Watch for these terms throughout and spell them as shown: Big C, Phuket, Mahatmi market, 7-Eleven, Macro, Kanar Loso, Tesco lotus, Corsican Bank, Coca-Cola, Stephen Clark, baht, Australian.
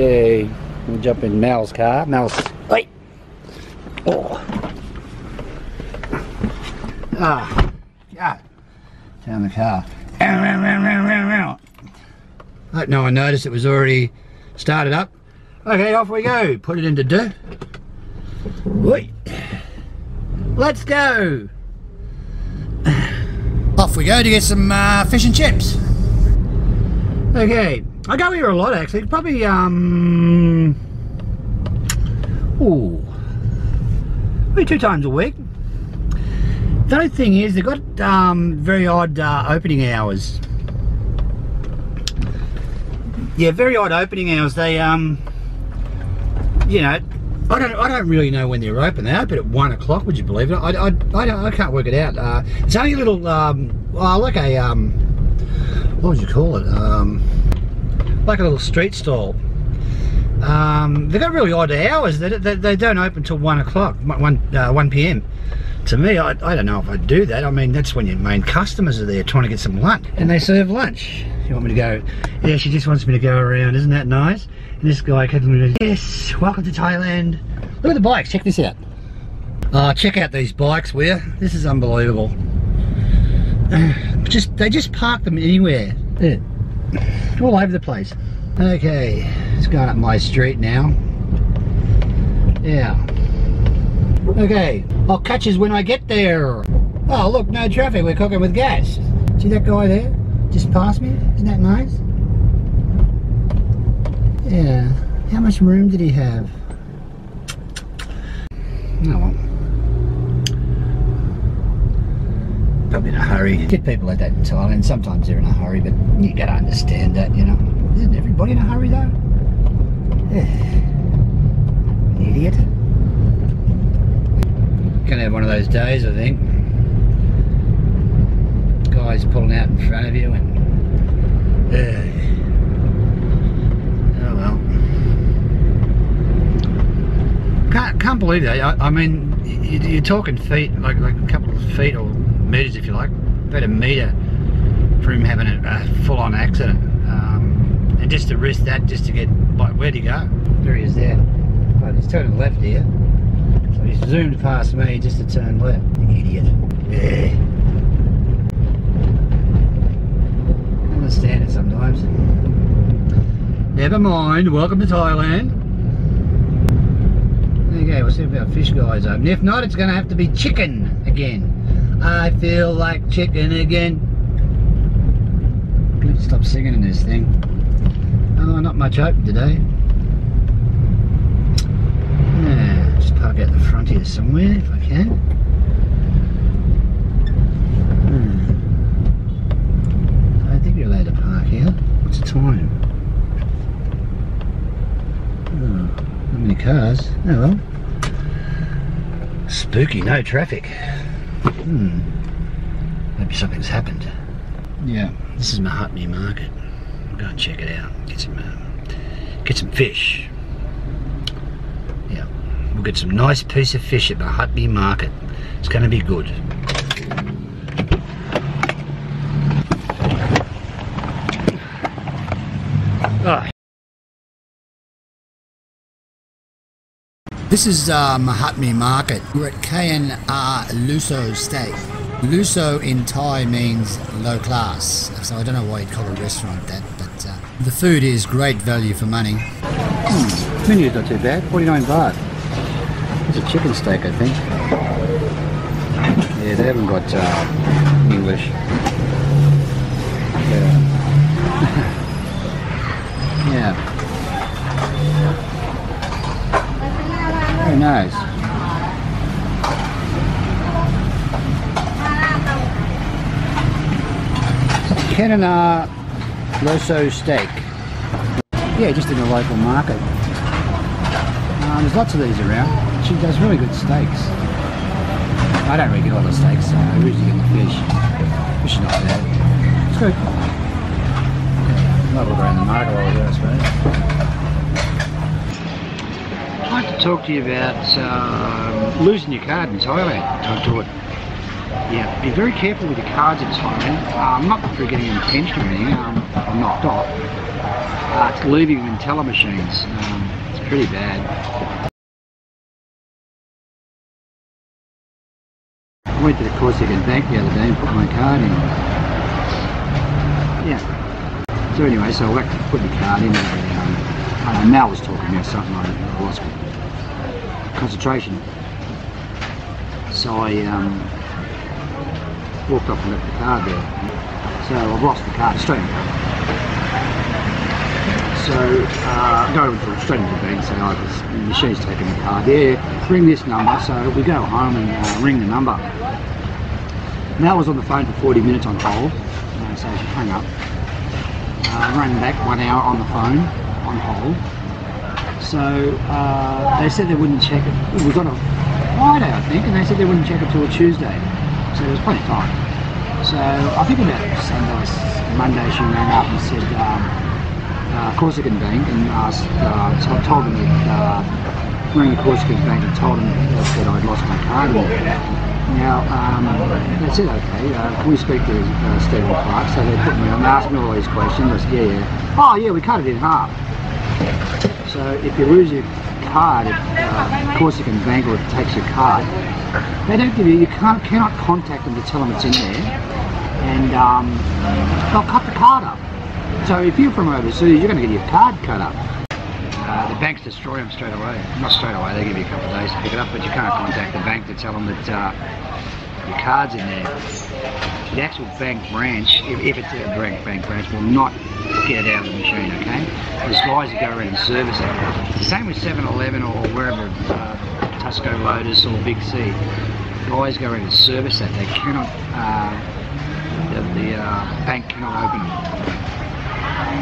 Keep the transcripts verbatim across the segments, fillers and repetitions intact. Hey, we jump in Mal's car. Mal's. Wait. Oh. Ah. God. Down the car. Hope no one noticed it was already started up. Okay, off we go. Put it into dirt. Wait. Let's go. Off we go to get some uh, fish and chips. Okay, I go here a lot actually. Probably um, ooh, maybe two times a week. The only thing is they've got um, very odd uh, opening hours. Yeah, very odd opening hours. They um, you know, I don't, I don't really know when they're open. They open at one o'clock. Would you believe it? I, I, I, don't, I can't work it out. Uh, it's only a little, um, oh, like a, um, what would you call it? Um, like a little street stall. Um, they've got really odd hours. They, they, they don't open till one o'clock, one, uh, one p m. To me, I, I don't know if I'd do that. I mean, that's when your main customers are there trying to get some lunch, and they serve lunch. You want me to go? Yeah, she just wants me to go around. Isn't that nice? And this guy could. Yes, welcome to Thailand. Look at the bikes. Check this out. Ah, oh, check out these bikes. Where? This is unbelievable. Just they just park them anywhere. Yeah. All over the place. Okay, it's going up my street now. Yeah. Okay, I'll catch us when I get there. Oh look, no traffic, we're cooking with gas. See that guy there? Just past me, isn't that nice? Yeah, how much room did he have? Oh well. Probably in a hurry. Get people like that in Thailand, sometimes they're in a hurry, but you gotta understand that, you know. Isn't everybody in a hurry though? Yeah. Idiot. Gonna have one of those days, I think. Guys pulling out in front of you, and uh, oh well. Can't can't believe that. I, I mean, you, you're talking feet, like like a couple of feet or meters, if you like, about a meter from having a, a full-on accident, um, and just to risk that, just to get like where to go. There he is there. Right, he's turning left here. He zoomed past me just to turn left. Idiot. Yeah. I understand it sometimes. Never mind. Welcome to Thailand. Okay, we'll see if our fish guy's open. If not, it's going to have to be chicken again. I feel like chicken again. I'm going to stop singing in this thing. Oh, not much open today. Park out the front here somewhere if I can. Hmm. I don't think you're allowed to park here. What's the time? Oh, not many cars. Oh well. Spooky, no traffic. Hmm. Maybe something's happened. Yeah. This is Mahatmi Market. I'll go and check it out. Get some, uh, get some fish. We'll get some nice piece of fish at Mahatmi Market. It's going to be good. Right. This is uh, Mahatmi Market. We're at Kanar Loso State. Loso in Thai means low class, so I don't know why you'd call a restaurant that, but uh, the food is great value for money. Mm, menu's not too bad, forty-nine baht. It's a chicken steak, I think. Yeah, they haven't got uh, English. Yeah. Yeah. Very nice. Kanar Loso steak. Yeah, just in the local market. Um, there's lots of these around. She does really good steaks. I don't really get all the steaks, so I usually get the fish. Fish is not bad. It's good. Not all around the market over there, I suppose. I'd like to talk to you about um, losing your card in Thailand. Don't do it. Yeah, be very careful with your cards in Thailand. Uh, I'm not for getting them pinched or anything. Um, I'm knocked off. parts, leaving them in teller machines. Um, it's pretty bad. I went to the Corsican Bank the other day and put my card in. Yeah. So anyway, so I actually put the card in and um, I know Mal was talking about something like that. I lost concentration. So I um, walked off and left the card there. So I've lost the card, Australian card. So uh, go straight into the bank and say, oh, this, the machine's taking the card there, ring this number. So we go home and uh, ring the number. Now I was on the phone for forty minutes on hold, uh, so she hung up. Uh, ran back one hour on the phone, on hold. So uh, they said they wouldn't check it. It was on a Friday, I think, and they said they wouldn't check it till Tuesday. So there was plenty of time. So I think about Sunday, Monday, she rang up and said, um, Uh, Corsican Bank and asked, uh, so I told them that, uh, rang the Corsican Bank and told them that, that I'd lost my card. Now, um, they said, okay, uh, can we speak to uh, Stephen Clark? So they put me on, they asked me all these questions. I said, yeah, yeah. Oh, yeah, we cut it in half. So if you lose your card at uh, Corsican Bank or it takes your card, they don't give you, you can't, cannot contact them to tell them it's in there. And um, they'll cut the card up. So if you're from overseas, you're going to get your card cut up. Uh, the banks destroy them straight away. Not straight away, they give you a couple of days to pick it up, but you can't contact the bank to tell them that uh, your card's in there. The actual bank branch, if, if it's a direct bank branch, will not get it out of the machine, okay? There's guys that go around and service it. The same with seven eleven or wherever, uh, Tesco Lotus or Big C. Guys go around and service that. They cannot, uh, the, the uh, bank cannot open them.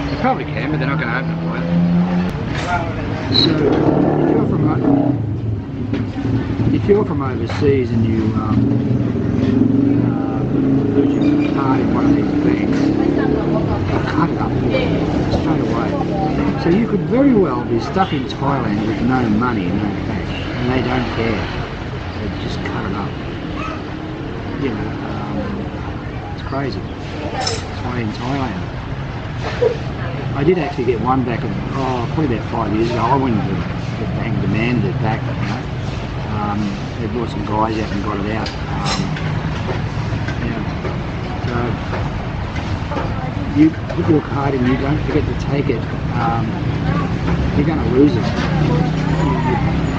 They probably can, but they're not going to open it for you. So, if you're from, if you're from overseas and you um, uh, lose your card in one of these banks, they'll cut it up straight away. So you could very well be stuck in Thailand with no money, no cash, and they don't care. They just cut it up. You know, um, it's crazy. That's why in Thailand. I did actually get one back, of, oh, probably about five years ago. I went to the bank, demanded it back, you know. Um, they brought some guys out and got it out. Um, yeah. So, you put your card in, you don't forget to take it. Um, you're going to lose it.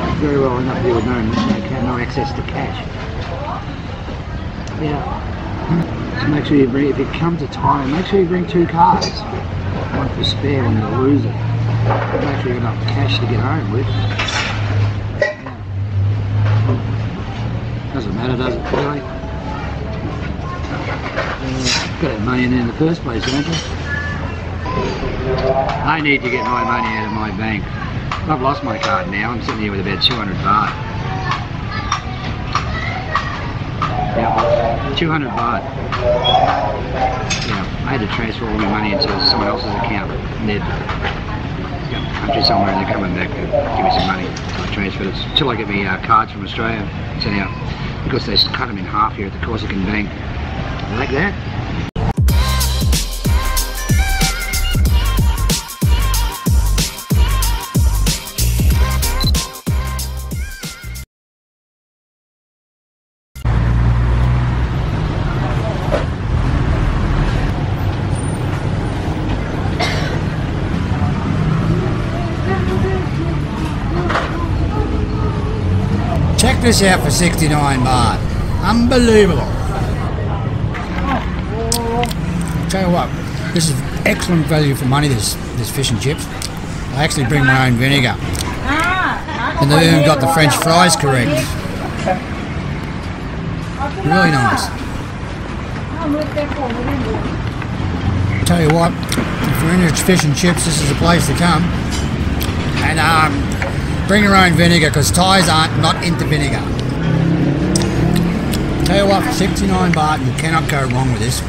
You're very well enough there with no, no access to cash. Yeah. So make sure you bring, if you come to Thailand, make sure you bring two cards. One for spare when you lose it. Make sure you've got enough cash to get home with. Yeah. Doesn't matter, does it, really? Uh, got that money in there in the first place, don't you? I need to get my money out of my bank. I've lost my card now. I'm sitting here with about two hundred baht. Yeah, two hundred baht. Yeah, I had to transfer all my money into someone else's account. And they'd go to the country somewhere and they're coming back and give me some money. So I transferred it until I get my uh, cards from Australia sent out. Because they cut them in half here at the Corsican Bank. Like that. Check this out for sixty-nine baht. Unbelievable. I'll tell you what, this is excellent value for money, this this fish and chips. I actually bring my own vinegar. And they even got the French fries correct. Really nice. I'll tell you what, if you're into fish and chips, this is the place to come. And um bring your own vinegar, because Thais aren't not into vinegar. Tell you what, for sixty-nine baht, you cannot go wrong with this.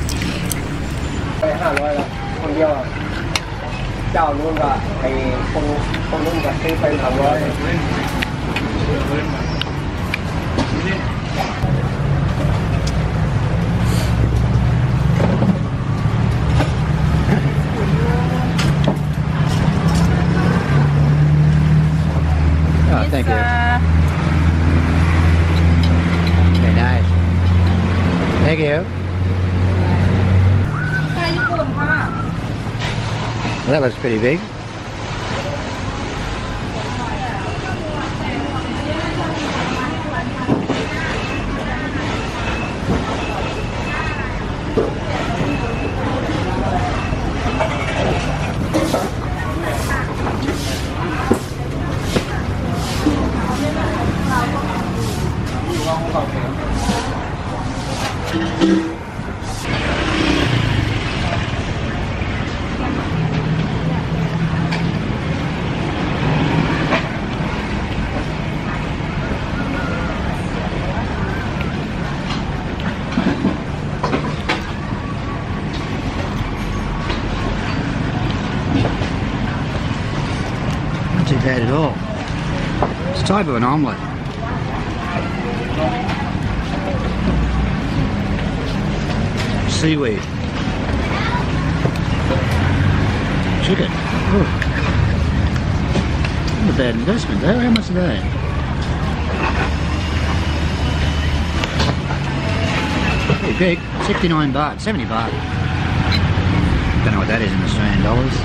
Thank you. Uh, Very nice. Thank you. Well, that looks pretty big. Bad at all. It's a type of an omelette. Seaweed. Chicken. Oh. Not a bad investment though. How much are they? Pretty big. sixty-nine baht. seventy baht. Don't know what that is in Australian dollars.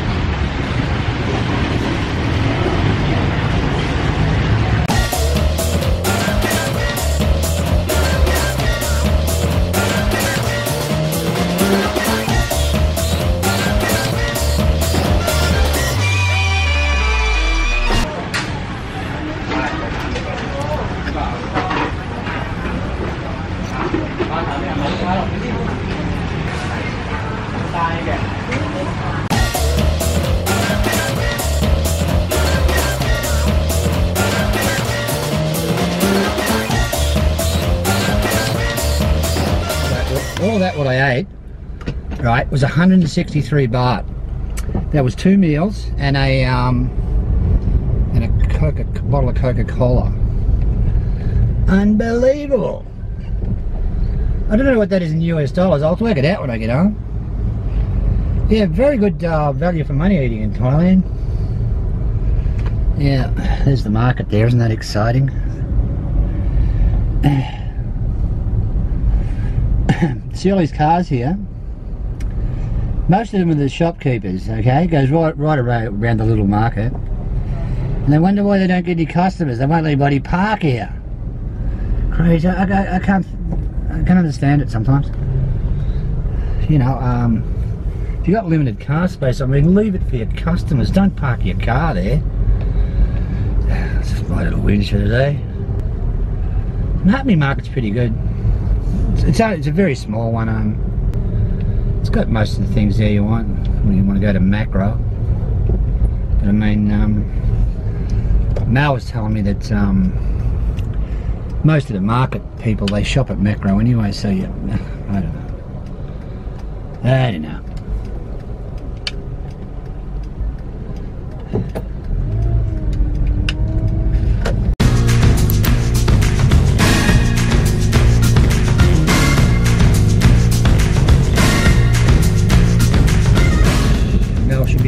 All that what I ate, right, was one hundred sixty-three baht. That was two meals and a um, and a Coca, bottle of Coca-Cola. Unbelievable! I don't know what that is in U S dollars. I'll work it out when I get home. Yeah, very good uh, value for money eating in Thailand. Yeah, there's the market there. Isn't that exciting? See all these cars here? Most of them are the shopkeepers, okay? It goes right, right around the little market. And they wonder why they don't get any customers. They won't let anybody park here. Crazy. I, I, I can't I can't understand it sometimes. You know, um, if you've got limited car space, I mean, leave it for your customers. Don't park your car there. It's just my little wind for today. Mahatmi market's pretty good. It's a, it's a very small one. Um, it's got most of the things there you want when you want to go to Macro. But I mean, um, Mal was telling me that um, most of the market people, they shop at Macro anyway. So yeah, I don't know. I don't know.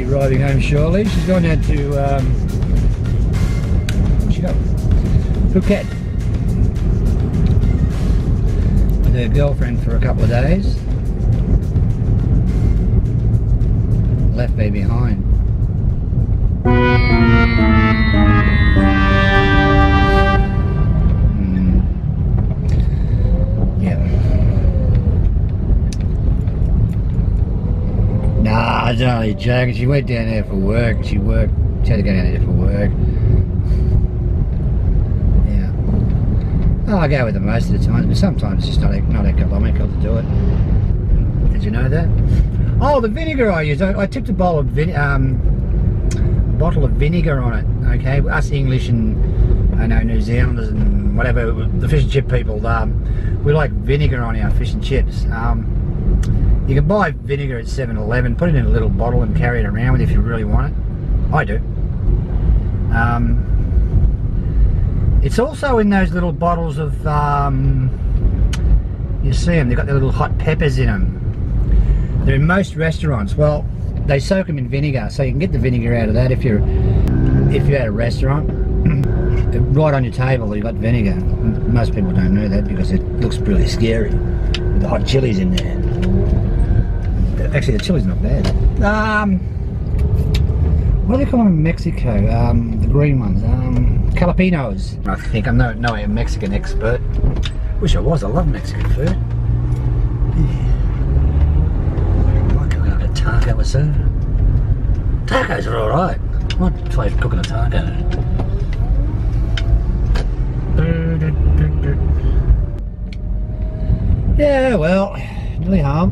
Driving home shortly. She's gone down to um, where'd she go? Phuket with her girlfriend for a couple of days. Left me behind. Mm. Yeah. Nah, I don't really joke. She went down there for work. She worked. She had to go down there for work. Yeah. Oh, I go with them most of the time, but sometimes it's just not not economical to do it. Did you know that? Oh, the vinegar I used. I, I tipped a bowl of vin um, a bottle of vinegar on it. Okay, us English and I know New Zealanders and whatever the fish and chip people, um, we like vinegar on our fish and chips. Um, You can buy vinegar at seven eleven, put it in a little bottle and carry it around with if you really want it. I do. Um, it's also in those little bottles of, um, you see them, they've got their little hot peppers in them. They're in most restaurants. Well, they soak them in vinegar, so you can get the vinegar out of that if you're, if you're at a restaurant. right on your table, you've got vinegar. Most people don't know that because it looks really scary. With the hot chilies in there. Actually, the chili's not bad. Um, what do they call them in Mexico? Um, the green ones. Um, jalapenos. I think I'm no, no a Mexican expert. Wish I was. I love Mexican food. Yeah. I like cooking up a taco with soda. Tacos are all right. I might try cooking a taco. Yeah, well, really hard.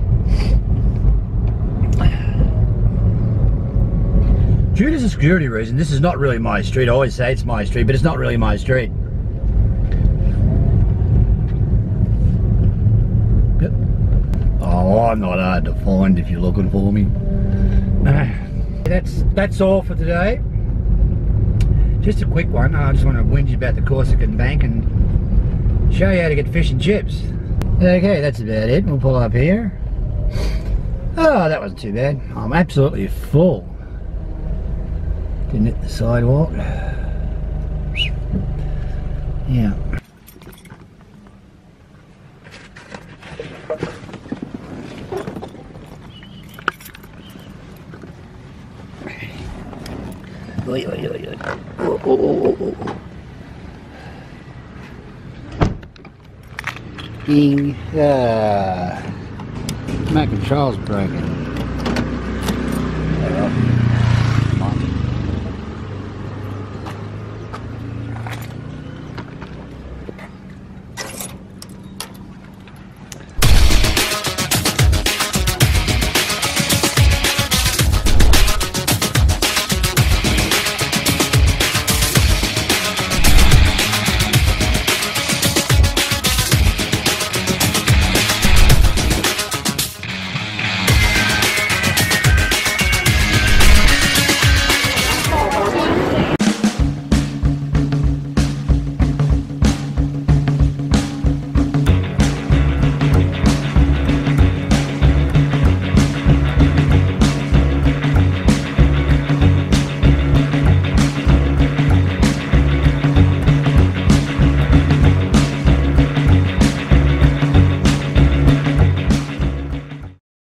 Due to security reason, this is not really my street. I always say it's my street, but it's not really my street. Yep. Oh, I'm not hard to find if you're looking for me. That's that's all for today. Just a quick one. I just want to whinge about the Corsican Bank and show you how to get fish and chips. Okay, that's about it. We'll pull up here. Oh, that wasn't too bad. I'm absolutely full. Didn't hit the sidewalk. Yeah. Oy, oy, oy, oy. Oh, oh, oh, oh, oh. Ding. Ah. My control's broken.